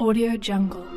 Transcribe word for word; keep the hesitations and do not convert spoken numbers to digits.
AudioJungle.